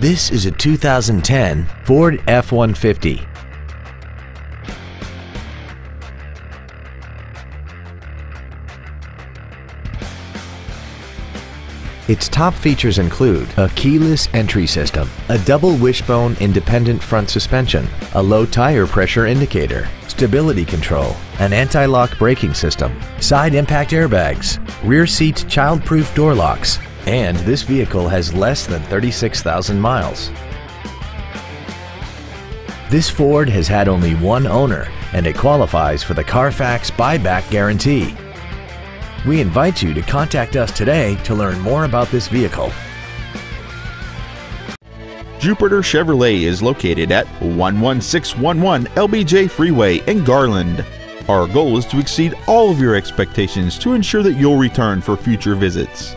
This is a 2010 Ford F-150. Its top features include a keyless entry system, a double wishbone independent front suspension, a low tire pressure indicator, stability control, an anti-lock braking system, side impact airbags, rear seat child-proof door locks, and this vehicle has less than 36,000 miles. This Ford has had only one owner and it qualifies for the Carfax buyback guarantee. We invite you to contact us today to learn more about this vehicle. Jupiter Chevrolet is located at 11611 LBJ Freeway in Garland. Our goal is to exceed all of your expectations to ensure that you'll return for future visits.